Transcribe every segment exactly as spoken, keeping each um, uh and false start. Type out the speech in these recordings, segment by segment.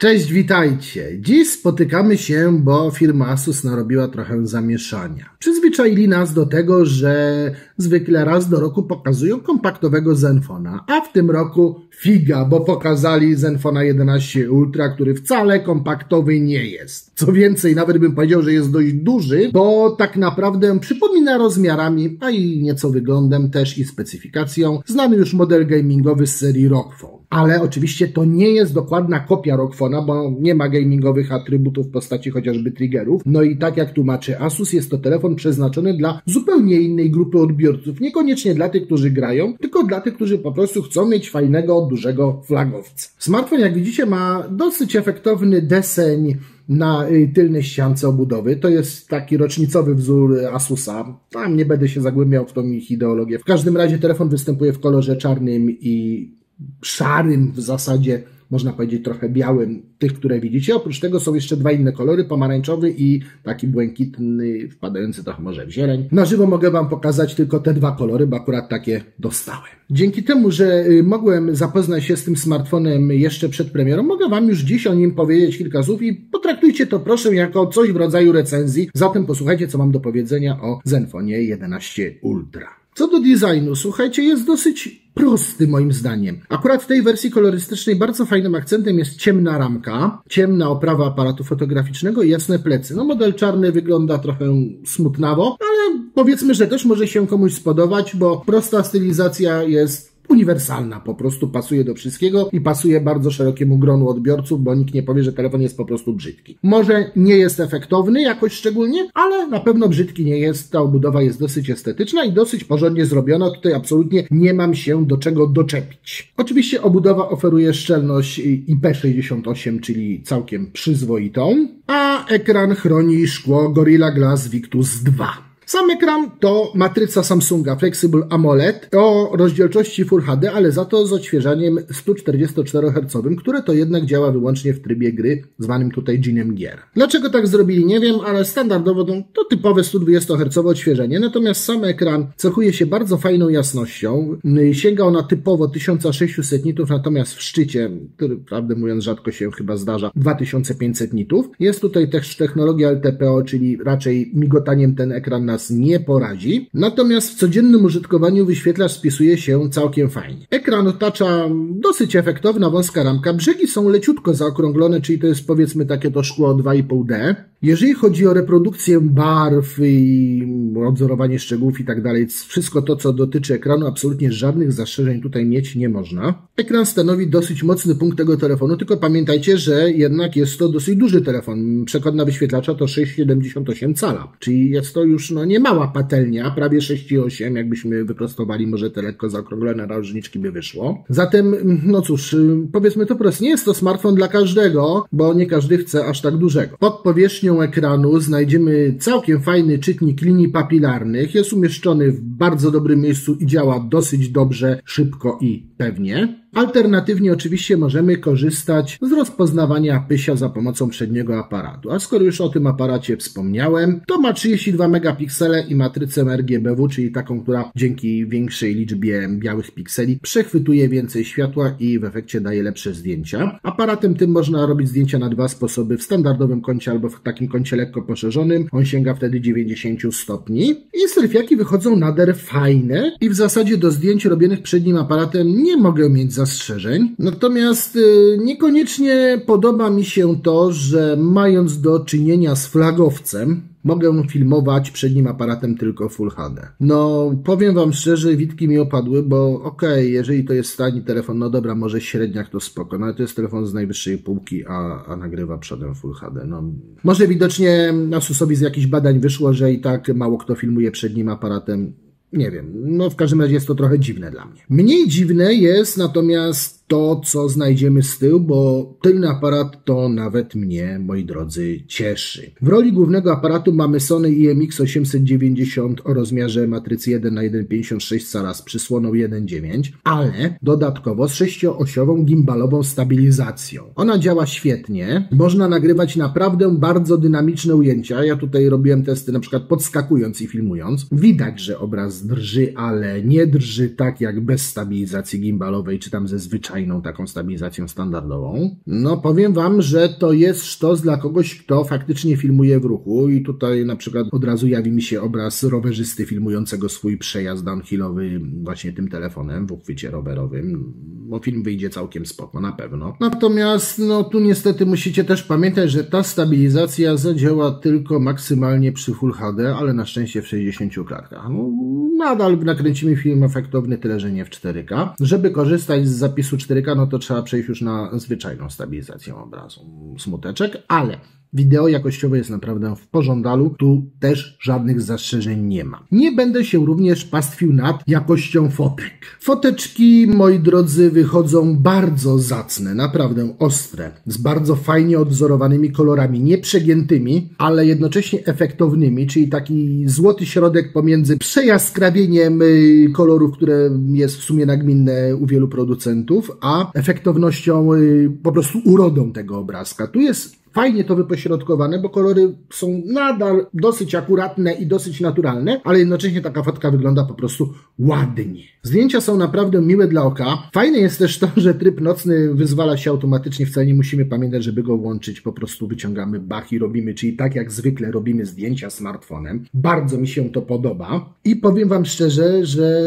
Cześć, witajcie! Dziś spotykamy się, bo firma Asus narobiła trochę zamieszania. Przyzwyczaili nas do tego, że zwykle raz do roku pokazują kompaktowego Zenfona, a w tym roku figa, bo pokazali Zenfona jedenaście Ultra, który wcale kompaktowy nie jest. Co więcej, nawet bym powiedział, że jest dość duży, bo tak naprawdę przypomina rozmiarami, a i nieco wyglądem też i specyfikacją, znany już model gamingowy z serii R O G Phone. Ale oczywiście to nie jest dokładna kopia R O G Phone'a, bo nie ma gamingowych atrybutów w postaci chociażby triggerów. No i tak jak tłumaczy Asus, jest to telefon przeznaczony dla zupełnie innej grupy odbiorców. Niekoniecznie dla tych, którzy grają, tylko dla tych, którzy po prostu chcą mieć fajnego, dużego flagowca. Smartfon, jak widzicie, ma dosyć efektowny deseń na tylnej ściance obudowy. To jest taki rocznicowy wzór Asusa. Tam nie będę się zagłębiał w tą ich ideologię. W każdym razie telefon występuje w kolorze czarnym i szarym w zasadzie, można powiedzieć trochę białym, tych, które widzicie. Oprócz tego są jeszcze dwa inne kolory, pomarańczowy i taki błękitny, wpadający trochę może w zieleń. Na żywo mogę Wam pokazać tylko te dwa kolory, bo akurat takie dostałem. Dzięki temu, że mogłem zapoznać się z tym smartfonem jeszcze przed premierą, mogę Wam już dziś o nim powiedzieć kilka słów i potraktujcie to proszę jako coś w rodzaju recenzji. Zatem posłuchajcie, co mam do powiedzenia o Zenfonie jedenaście Ultra. Co do designu, słuchajcie, jest dosyć prosty moim zdaniem. Akurat w tej wersji kolorystycznej bardzo fajnym akcentem jest ciemna ramka, ciemna oprawa aparatu fotograficznego i jasne plecy. No model czarny wygląda trochę smutnawo, ale powiedzmy, że też może się komuś spodobać, bo prosta stylizacja jest uniwersalna, po prostu pasuje do wszystkiego i pasuje bardzo szerokiemu gronu odbiorców, bo nikt nie powie, że telefon jest po prostu brzydki. Może nie jest efektowny jakoś szczególnie, ale na pewno brzydki nie jest. Ta obudowa jest dosyć estetyczna i dosyć porządnie zrobiona. Tutaj absolutnie nie mam się do czego doczepić. Oczywiście obudowa oferuje szczelność I P sześćdziesiąt osiem, czyli całkiem przyzwoitą, a ekran chroni szkło Gorilla Glass Victus dwa. Sam ekran to matryca Samsunga Flexible AMOLED o rozdzielczości Full H D, ale za to z odświeżaniem sto czterdzieści cztery herców, które to jednak działa wyłącznie w trybie gry, zwanym tutaj dżinem gier. Dlaczego tak zrobili, nie wiem, ale standardowo to typowe sto dwadzieścia herców odświeżenie, natomiast sam ekran cechuje się bardzo fajną jasnością, sięga ona typowo tysiąc sześćset nitów, natomiast w szczycie, który prawdę mówiąc rzadko się chyba zdarza, dwa tysiące pięćset nitów. Jest tutaj też technologia L T P O, czyli raczej migotaniem ten ekran na nie porazi, natomiast w codziennym użytkowaniu wyświetlacz spisuje się całkiem fajnie. Ekran otacza dosyć efektowna wąska ramka, brzegi są leciutko zaokrąglone, czyli to jest powiedzmy takie to szkło dwa i pół D. Jeżeli chodzi o reprodukcję barw i odzorowanie szczegółów i tak dalej, wszystko to, co dotyczy ekranu, absolutnie żadnych zastrzeżeń tutaj mieć nie można. Ekran stanowi dosyć mocny punkt tego telefonu, tylko pamiętajcie, że jednak jest to dosyć duży telefon. Przekątna wyświetlacza to sześć przecinek siedemdziesiąt osiem cala, czyli jest to już no nie mała patelnia, prawie sześć przecinek osiem, jakbyśmy wyprostowali, może te lekko zaokrąglone narożniczki by wyszło. Zatem, no cóż, powiedzmy to prosto, nie jest to smartfon dla każdego, bo nie każdy chce aż tak dużego. Pod powierzchnią ekranu znajdziemy całkiem fajny czytnik linii papilarnych. Jest umieszczony w bardzo dobrym miejscu i działa dosyć dobrze, szybko i pewnie. Alternatywnie oczywiście możemy korzystać z rozpoznawania pysia za pomocą przedniego aparatu. A skoro już o tym aparacie wspomniałem, to ma trzydzieści dwa megapiksele i matrycę R G B W, czyli taką, która dzięki większej liczbie białych pikseli przechwytuje więcej światła i w efekcie daje lepsze zdjęcia. Aparatem tym można robić zdjęcia na dwa sposoby, w standardowym kącie albo w takim kącie lekko poszerzonym. On sięga wtedy dziewięćdziesiąt stopni. I selfiaki wychodzą nader fajne i w zasadzie do zdjęć robionych przednim aparatem nie mogę mieć zastrzeżeń. Natomiast yy, niekoniecznie podoba mi się to, że mając do czynienia z flagowcem, mogę filmować przednim aparatem tylko Full H D. No, powiem Wam szczerze, witki mi opadły, bo okej, okay, jeżeli to jest tani telefon, no dobra, może średniak to spoko, no ale to jest telefon z najwyższej półki, a, a nagrywa przodem Full H D. No, może widocznie Asusowi z jakichś badań wyszło, że i tak mało kto filmuje przednim aparatem. Nie wiem, no w każdym razie jest to trochę dziwne dla mnie. Mniej dziwne jest natomiast to, co znajdziemy z tyłu, bo tylny aparat to nawet mnie, moi drodzy, cieszy. W roli głównego aparatu mamy Sony I M X osiemset dziewięćdziesiąt o rozmiarze matrycy jeden na jeden przecinek pięćdziesiąt sześć cala z przysłoną jeden przecinek dziewięć, ale dodatkowo z sześcioosiową gimbalową stabilizacją. Ona działa świetnie, można nagrywać naprawdę bardzo dynamiczne ujęcia. Ja tutaj robiłem testy na przykład podskakując i filmując. Widać, że obraz drży, ale nie drży tak jak bez stabilizacji gimbalowej, czy tam ze zwyczajnej fajną taką stabilizacją standardową. No powiem Wam, że to jest sztos dla kogoś, kto faktycznie filmuje w ruchu i tutaj na przykład od razu jawi mi się obraz rowerzysty filmującego swój przejazd downhillowy właśnie tym telefonem w uchwycie rowerowym, bo film wyjdzie całkiem spoko, na pewno. Natomiast no tu niestety musicie też pamiętać, że ta stabilizacja zadziała tylko maksymalnie przy Full H D, ale na szczęście w sześćdziesięciu klatkach. No, nadal nakręcimy film efektowny, tyle że nie w cztery K. Żeby korzystać z zapisu cztery K, no to trzeba przejść już na zwyczajną stabilizację obrazu. Smuteczek, ale wideo jakościowe jest naprawdę w pożądalu, tu też żadnych zastrzeżeń nie ma. Nie będę się również pastwił nad jakością fotek. Foteczki, moi drodzy, wychodzą bardzo zacne, naprawdę ostre, z bardzo fajnie odwzorowanymi kolorami, nie przegiętymi, ale jednocześnie efektownymi, czyli taki złoty środek pomiędzy przejaskrawieniem kolorów, które jest w sumie nagminne u wielu producentów, a efektownością, po prostu urodą tego obrazka. Tu jest fajnie to wypośrodkowane, bo kolory są nadal dosyć akuratne i dosyć naturalne, ale jednocześnie taka fotka wygląda po prostu ładnie. Zdjęcia są naprawdę miłe dla oka. Fajne jest też to, że tryb nocny wyzwala się automatycznie, wcale nie musimy pamiętać, żeby go włączyć, po prostu wyciągamy bach i robimy, czyli tak jak zwykle robimy zdjęcia smartfonem. Bardzo mi się to podoba i powiem Wam szczerze, że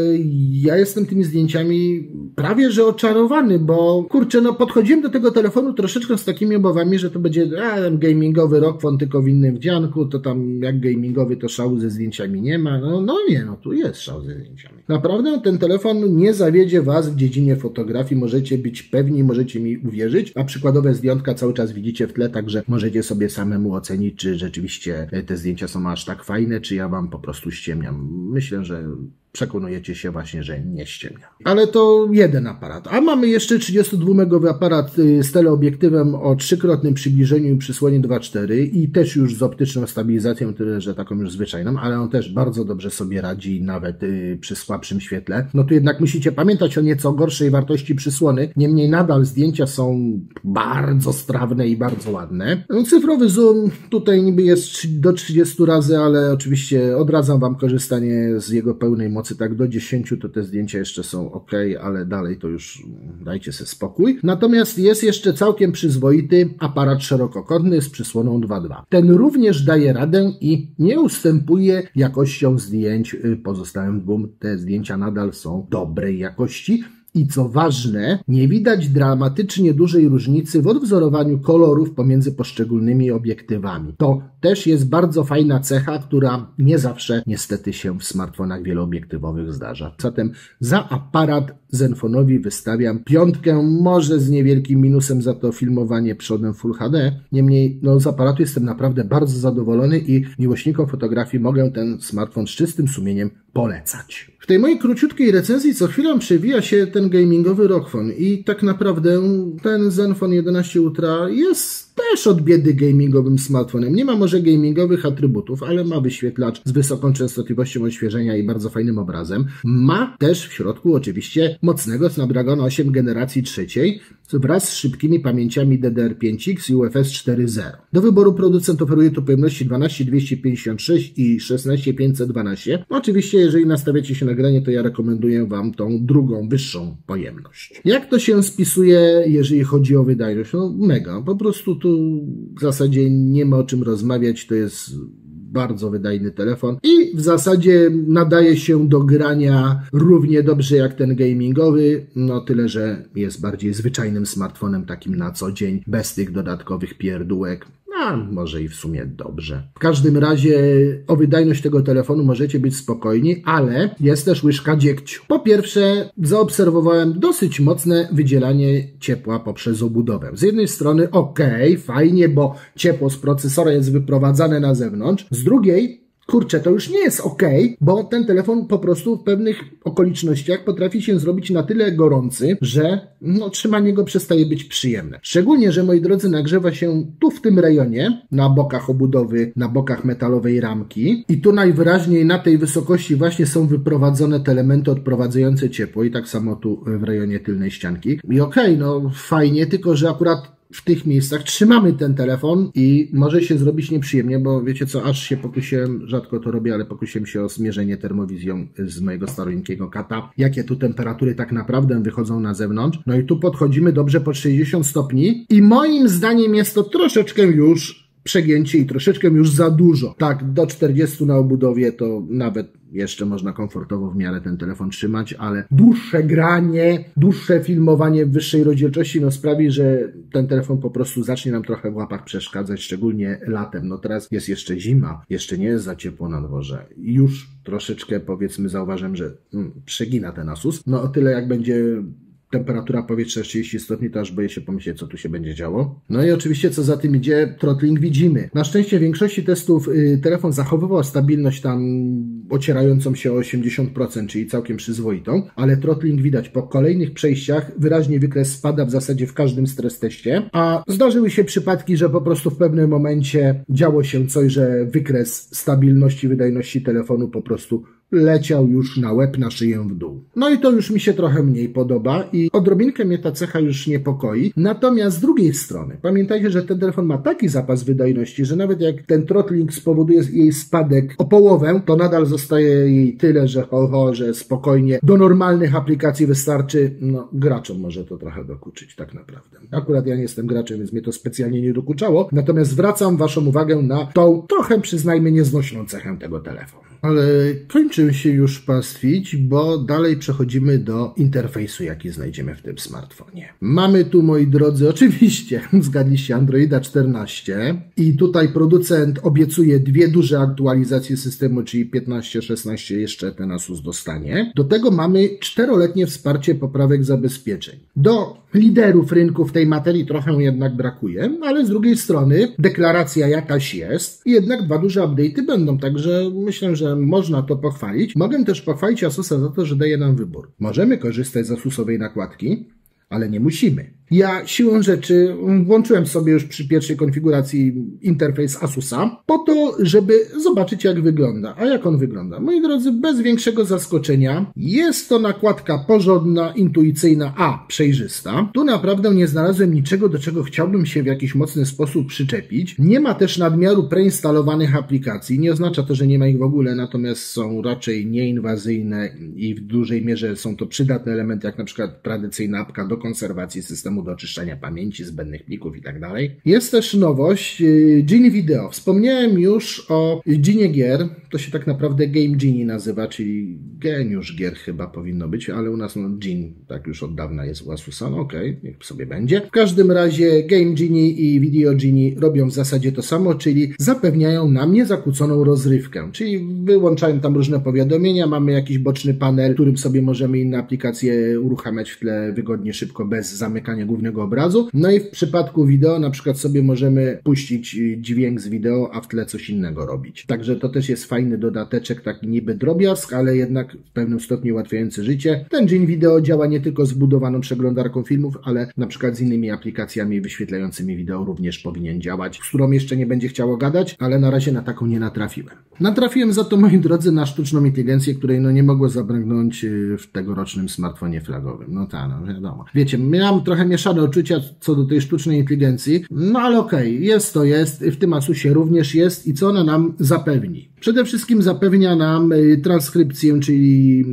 ja jestem tymi zdjęciami prawie że oczarowany, bo kurczę, no podchodziłem do tego telefonu troszeczkę z takimi obawami, że to będzie a, gamingowy R O G Phone, tylko w innym wdzianku, to tam jak gamingowy to szału ze zdjęciami nie ma. No, no nie, no tu jest szał ze zdjęciami. Naprawdę ten telefon nie zawiedzie Was w dziedzinie fotografii, możecie być pewni, możecie mi uwierzyć, a przykładowe zdjęcia cały czas widzicie w tle, także możecie sobie samemu ocenić, czy rzeczywiście te zdjęcia są aż tak fajne, czy ja Wam po prostu ściemniam. Myślę, że przekonujecie się właśnie, że nie ściemnia. Ale to jeden aparat. A mamy jeszcze trzydziestodwumegowy aparat z teleobiektywem o trzykrotnym przybliżeniu i przysłonie dwa przecinek cztery i też już z optyczną stabilizacją, tyle że taką już zwyczajną, ale on też bardzo dobrze sobie radzi nawet przy słabszym świetle. No tu jednak musicie pamiętać o nieco gorszej wartości przysłony, niemniej nadal zdjęcia są bardzo strawne i bardzo ładne. Cyfrowy zoom tutaj niby jest do trzydziestu razy, ale oczywiście odradzam Wam korzystanie z jego pełnej mocy. Tak do dziesięciu to te zdjęcia jeszcze są ok, ale dalej to już dajcie sobie spokój. Natomiast jest jeszcze całkiem przyzwoity aparat szerokokątny z przysłoną dwa przecinek dwa. Ten również daje radę i nie ustępuje jakością zdjęć pozostałym dwóm. Te zdjęcia nadal są dobrej jakości. I co ważne, nie widać dramatycznie dużej różnicy w odwzorowaniu kolorów pomiędzy poszczególnymi obiektywami. To też jest bardzo fajna cecha, która nie zawsze niestety się w smartfonach wieloobiektywowych zdarza. Zatem za aparat Zenfone'owi wystawiam piątkę, może z niewielkim minusem za to filmowanie przodem Full H D. Niemniej no, z aparatu jestem naprawdę bardzo zadowolony i miłośnikom fotografii mogę ten smartfon z czystym sumieniem polecać. W tej mojej króciutkiej recenzji co chwilę przewija się ten gamingowy R O G Phone i tak naprawdę ten Zenfone jedenaście Ultra jest też od biedy gamingowym smartfonem. Nie ma może gamingowych atrybutów, ale ma wyświetlacz z wysoką częstotliwością odświeżenia i bardzo fajnym obrazem. Ma też w środku oczywiście mocnego Snapdragon osiem generacji trzeciej wraz z szybkimi pamięciami D D R pięć X i U F S cztery zero. Do wyboru producent oferuje tu pojemności dwanaście dwieście pięćdziesiąt sześć i szesnaście pięćset dwanaście. Oczywiście jeżeli nastawiacie się na granie, to ja rekomenduję Wam tą drugą, wyższą pojemność. Jak to się spisuje, jeżeli chodzi o wydajność? No mega, po prostu tu w zasadzie nie ma o czym rozmawiać, to jest bardzo wydajny telefon i w zasadzie nadaje się do grania równie dobrze jak ten gamingowy, no tyle że jest bardziej zwyczajnym smartfonem takim na co dzień, bez tych dodatkowych pierdółek. A może i w sumie dobrze. W każdym razie o wydajność tego telefonu możecie być spokojni, ale jest też łyżka dziegciu. Po pierwsze, zaobserwowałem dosyć mocne wydzielanie ciepła poprzez obudowę. Z jednej strony ok, fajnie, bo ciepło z procesora jest wyprowadzane na zewnątrz. Z drugiej, kurczę, to już nie jest ok, bo ten telefon po prostu w pewnych okolicznościach potrafi się zrobić na tyle gorący, że no, trzymanie go przestaje być przyjemne. Szczególnie, że moi drodzy, nagrzewa się tu w tym rejonie, na bokach obudowy, na bokach metalowej ramki i tu najwyraźniej na tej wysokości właśnie są wyprowadzone te elementy odprowadzające ciepło i tak samo tu w rejonie tylnej ścianki. I okej, no fajnie, tylko że akurat w tych miejscach trzymamy ten telefon i może się zrobić nieprzyjemnie, bo wiecie co, aż się pokusiłem, rzadko to robię, ale pokusiłem się o zmierzenie termowizją z mojego staroinkiego kata, jakie tu temperatury tak naprawdę wychodzą na zewnątrz. No i tu podchodzimy dobrze pod sześćdziesiąt stopni i moim zdaniem jest to troszeczkę już przegięcie i troszeczkę już za dużo. Tak, do czterdziestu na obudowie to nawet jeszcze można komfortowo w miarę ten telefon trzymać, ale dłuższe granie, dłuższe filmowanie w wyższej rozdzielczości no sprawi, że ten telefon po prostu zacznie nam trochę w łapach przeszkadzać, szczególnie latem. No teraz jest jeszcze zima, jeszcze nie jest za ciepło na dworze. Już troszeczkę, powiedzmy, zauważyłem, że hmm, przegina ten Asus. No o tyle jak będzie temperatura powietrza trzydzieści stopni, to aż boję się pomyśleć, co tu się będzie działo. No i oczywiście, co za tym idzie, throttling widzimy. Na szczęście w większości testów y, telefon zachowywał stabilność tam ocierającą się o osiemdziesiąt procent, czyli całkiem przyzwoitą, ale throttling widać po kolejnych przejściach, wyraźnie wykres spada w zasadzie w każdym stres teście, a zdarzyły się przypadki, że po prostu w pewnym momencie działo się coś, że wykres stabilności, wydajności telefonu po prostu leciał już na łeb, na szyję w dół. No i to już mi się trochę mniej podoba i odrobinkę mnie ta cecha już niepokoi. Natomiast z drugiej strony, pamiętajcie, że ten telefon ma taki zapas wydajności, że nawet jak ten throttling spowoduje jej spadek o połowę, to nadal zostaje jej tyle, że ho, ho, że spokojnie do normalnych aplikacji wystarczy. No, graczom może to trochę dokuczyć tak naprawdę. Akurat ja nie jestem graczem, więc mnie to specjalnie nie dokuczało. Natomiast zwracam waszą uwagę na tą trochę, przyznajmy, nieznośną cechę tego telefonu. Ale kończymy się już pastwić, bo dalej przechodzimy do interfejsu, jaki znajdziemy w tym smartfonie. Mamy tu, moi drodzy, oczywiście, zgadliście, Androida czternaście i tutaj producent obiecuje dwie duże aktualizacje systemu, czyli piętnaście, szesnaście jeszcze ten Asus dostanie. Do tego mamy czteroletnie wsparcie poprawek zabezpieczeń. Do liderów rynku w tej materii trochę jednak brakuje, ale z drugiej strony deklaracja jakaś jest i jednak dwa duże update'y będą, także myślę, że można to pochwalić. Mogę też pochwalić Asusa za to, że daje nam wybór. Możemy korzystać z Asusowej nakładki, ale nie musimy. Ja siłą rzeczy włączyłem sobie już przy pierwszej konfiguracji interfejs Asusa po to, żeby zobaczyć, jak wygląda. A jak on wygląda? Moi drodzy, bez większego zaskoczenia jest to nakładka porządna, intuicyjna, a przejrzysta. Tu naprawdę nie znalazłem niczego, do czego chciałbym się w jakiś mocny sposób przyczepić. Nie ma też nadmiaru preinstalowanych aplikacji. Nie oznacza to, że nie ma ich w ogóle, natomiast są raczej nieinwazyjne i w dużej mierze są to przydatne elementy, jak na przykład tradycyjna apka do konserwacji systemu, do oczyszczania pamięci, zbędnych plików i tak dalej. Jest też nowość Genie Video. Wspomniałem już o Genie Gier. To się tak naprawdę Game Genie nazywa, czyli geniusz gier chyba powinno być, ale u nas no, Gene tak już od dawna jest u Asusa. No okej, okay, niech sobie będzie. W każdym razie Game Genie i Video Genie robią w zasadzie to samo, czyli zapewniają nam niezakłóconą rozrywkę. Czyli wyłączają tam różne powiadomienia, mamy jakiś boczny panel, którym sobie możemy inne aplikacje uruchamiać w tle wygodnie, szybko, bez zamykania głównego obrazu. No i w przypadku wideo na przykład sobie możemy puścić dźwięk z wideo, a w tle coś innego robić. Także to też jest fajny dodateczek, taki niby drobiazg, ale jednak w pewnym stopniu ułatwiający życie. Ten Genie Video działa nie tylko z budowaną przeglądarką filmów, ale na przykład z innymi aplikacjami wyświetlającymi wideo również powinien działać, z którą jeszcze nie będzie chciało gadać, ale na razie na taką nie natrafiłem. Natrafiłem za to, moi drodzy, na sztuczną inteligencję, której no nie mogło zabraknąć w tegorocznym smartfonie flagowym. No tak, no wiadomo. Wiecie, miałem trochę mieszane uczucia co do tej sztucznej inteligencji, no ale okej, okay, jest to jest, w tym Asusie również jest i co ona nam zapewni? Przede wszystkim zapewnia nam transkrypcję, czyli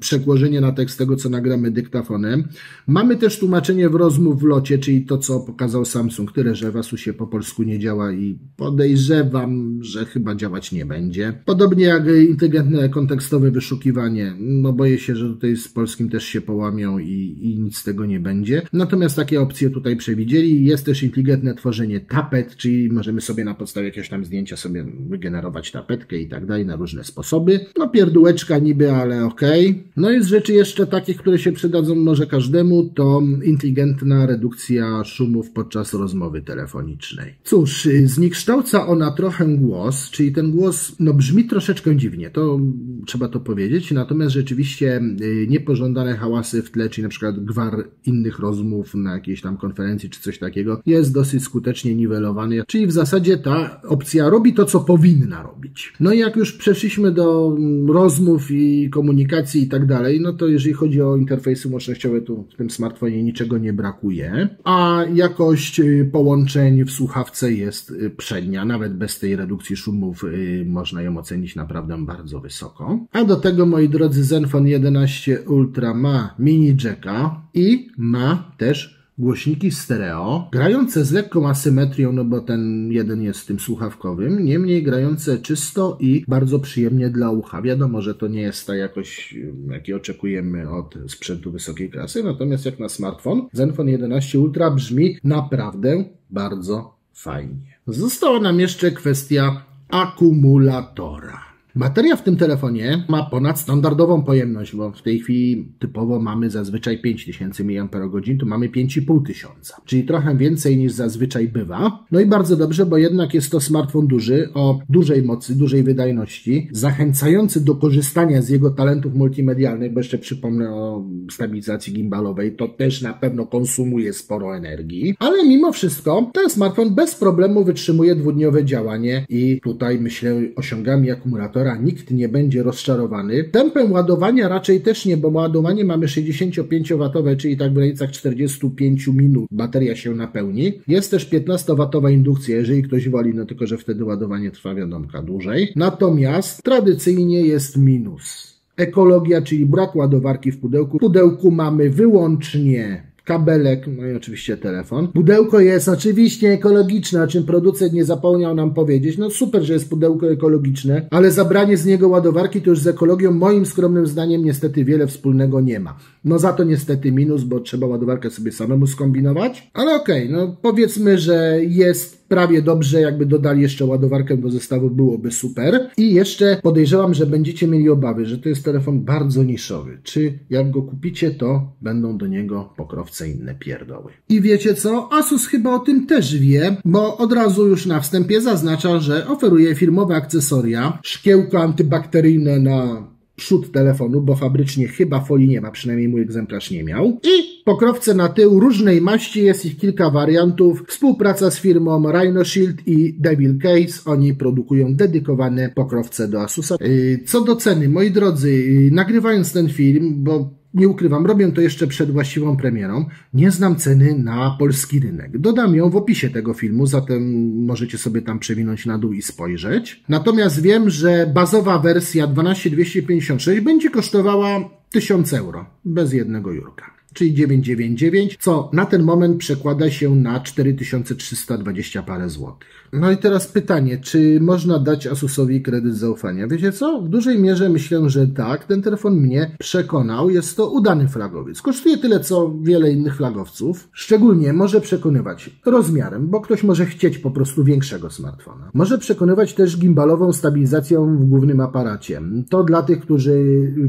przekłożenie na tekst tego, co nagramy dyktafonem. Mamy też tłumaczenie w rozmów w locie, czyli to, co pokazał Samsung, tyle że w Asusie po polsku nie działa i podejrzewam, że chyba działać nie będzie. Podobnie jak inteligentne kontekstowe wyszukiwanie. No boję się, że tutaj z polskim też się połamią i, i nic z tego nie będzie. Natomiast takie opcje tutaj przewidzieli. Jest też inteligentne tworzenie tapet, czyli możemy sobie na podstawie jakiegoś tam zdjęcia sobie wygenerować tapetkę i tak dalej, na różne sposoby. No pierdółeczka niby, ale okej. Okay. No i z rzeczy jeszcze takich, które się przydadzą może każdemu, to inteligentna redukcja szumów podczas rozmowy telefonicznej. Cóż, zniekształca ona trochę głos, czyli ten głos no brzmi troszeczkę dziwnie, to trzeba to powiedzieć, natomiast rzeczywiście niepożądane hałasy w tle, czyli na przykład gwar innych rozmów na jakiejś tam konferencji czy coś takiego, jest dosyć skutecznie niwelowany, czyli w zasadzie ta opcja robi to, co powinna robić. No No i jak już przeszliśmy do rozmów i komunikacji i tak dalej, no to jeżeli chodzi o interfejsy łącznościowe, to w tym smartfonie niczego nie brakuje, a jakość połączeń w słuchawce jest przednia, nawet bez tej redukcji szumów można ją ocenić naprawdę bardzo wysoko. A do tego, moi drodzy, Zenfone jedenaście Ultra ma mini jacka i ma też głośniki stereo, grające z lekką asymetrią, no bo ten jeden jest tym słuchawkowym, niemniej grające czysto i bardzo przyjemnie dla ucha. Wiadomo, że to nie jest ta jakość, jakiej oczekujemy od sprzętu wysokiej klasy, natomiast jak na smartfon, Zenfone jedenaście Ultra brzmi naprawdę bardzo fajnie. Została nam jeszcze kwestia akumulatora. Bateria w tym telefonie ma ponad standardową pojemność, bo w tej chwili typowo mamy zazwyczaj pięć tysięcy miliamperogodzin, tu mamy pięć i pół tysiąca, czyli trochę więcej niż zazwyczaj bywa. No i bardzo dobrze, bo jednak jest to smartfon duży, o dużej mocy, dużej wydajności, zachęcający do korzystania z jego talentów multimedialnych, bo jeszcze przypomnę o stabilizacji gimbalowej, to też na pewno konsumuje sporo energii, ale mimo wszystko ten smartfon bez problemu wytrzymuje dwudniowe działanie i tutaj myślę osiągamy akumulatora nikt nie będzie rozczarowany. Tempem ładowania raczej też nie, bo ładowanie mamy sześćdziesięciopięciowatowe, czyli tak w granicach czterdziestu pięciu minut bateria się napełni. Jest też piętnastowatowa indukcja, jeżeli ktoś woli, no tylko, że wtedy ładowanie trwa wiadomka dłużej. Natomiast tradycyjnie jest minus. Ekologia, czyli brak ładowarki w pudełku. W pudełku mamy wyłącznie kabelek, no i oczywiście telefon. Pudełko jest oczywiście ekologiczne, o czym producent nie zapomniał nam powiedzieć. No super, że jest pudełko ekologiczne, ale zabranie z niego ładowarki to już z ekologią moim skromnym zdaniem niestety wiele wspólnego nie ma. No za to niestety minus, bo trzeba ładowarkę sobie samemu skombinować. Ale okej, no powiedzmy, że jest prawie dobrze, jakby dodali jeszcze ładowarkę do zestawu, byłoby super. I jeszcze podejrzewam, że będziecie mieli obawy, że to jest telefon bardzo niszowy. Czy jak go kupicie, to będą do niego pokrowce inne pierdoły. I wiecie co? Asus chyba o tym też wie, bo od razu już na wstępie zaznacza, że oferuje firmowe akcesoria, szkiełko antybakteryjne na przód telefonu, bo fabrycznie chyba folii nie ma, przynajmniej mój egzemplarz nie miał. I pokrowce na tył różnej maści, jest ich kilka wariantów. Współpraca z firmą Rhinoshield i Devil Case, oni produkują dedykowane pokrowce do Asusa. Yy, co do ceny, moi drodzy, yy, nagrywając ten film, bo nie ukrywam, robię to jeszcze przed właściwą premierą, nie znam ceny na polski rynek. Dodam ją w opisie tego filmu, zatem możecie sobie tam przewinąć na dół i spojrzeć. Natomiast wiem, że bazowa wersja dwanaście dwieście pięćdziesiąt sześć będzie kosztowała tysiąc euro, bez jednego jurka, czyli dziewięćset dziewięćdziesiąt dziewięć, co na ten moment przekłada się na cztery tysiące trzysta dwadzieścia parę złotych. No i teraz pytanie, czy można dać Asusowi kredyt zaufania? Wiecie co? W dużej mierze myślę, że tak. Ten telefon mnie przekonał. Jest to udany flagowiec. Kosztuje tyle, co wiele innych flagowców. Szczególnie może przekonywać rozmiarem, bo ktoś może chcieć po prostu większego smartfona. Może przekonywać też gimbalową stabilizacją w głównym aparacie. To dla tych, którzy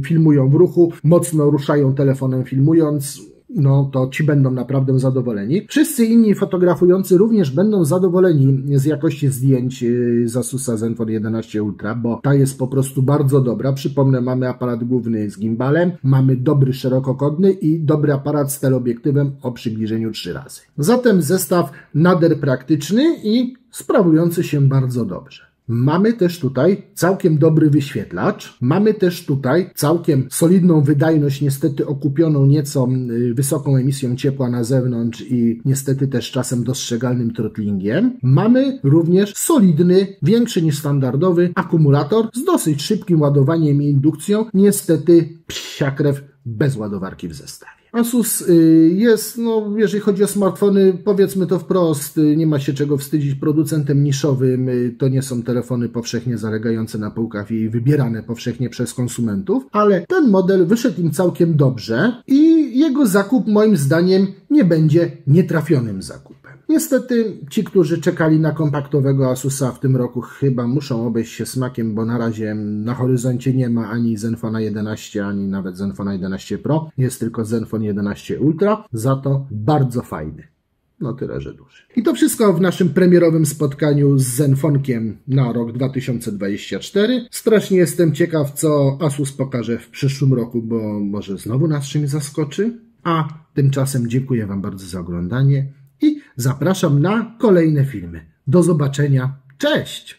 filmują w ruchu, mocno ruszają telefonem filmując, no to ci będą naprawdę zadowoleni. Wszyscy inni fotografujący również będą zadowoleni z jakości zdjęć z Asusa Zenfone jedenaście Ultra, bo ta jest po prostu bardzo dobra. Przypomnę, mamy aparat główny z gimbalem, mamy dobry szerokokątny i dobry aparat z teleobiektywem o przybliżeniu trzy razy. Zatem zestaw nader praktyczny i sprawujący się bardzo dobrze. Mamy też tutaj całkiem dobry wyświetlacz, mamy też tutaj całkiem solidną wydajność, niestety okupioną nieco wysoką emisją ciepła na zewnątrz i niestety też czasem dostrzegalnym throttlingiem. Mamy również solidny, większy niż standardowy akumulator z dosyć szybkim ładowaniem i indukcją, niestety psia krew bez ładowarki w zestawie. Asus jest, no jeżeli chodzi o smartfony, powiedzmy to wprost, nie ma się czego wstydzić, producentem niszowym. To nie są telefony powszechnie zalegające na półkach i wybierane powszechnie przez konsumentów, ale ten model wyszedł im całkiem dobrze i jego zakup moim zdaniem nie będzie nietrafionym zakupem. Niestety ci, którzy czekali na kompaktowego Asusa w tym roku, chyba muszą obejść się smakiem, bo na razie na horyzoncie nie ma ani Zenfona jedenaście, ani nawet Zenfona jedenaście Pro. Jest tylko Zenfone jedenaście Ultra, za to bardzo fajny. No tyle, że duży. I to wszystko w naszym premierowym spotkaniu z Zenfonkiem na rok dwa tysiące dwudziesty czwarty. Strasznie jestem ciekaw, co Asus pokaże w przyszłym roku, bo może znowu nas czymś zaskoczy. A tymczasem dziękuję Wam bardzo za oglądanie i zapraszam na kolejne filmy. Do zobaczenia. Cześć!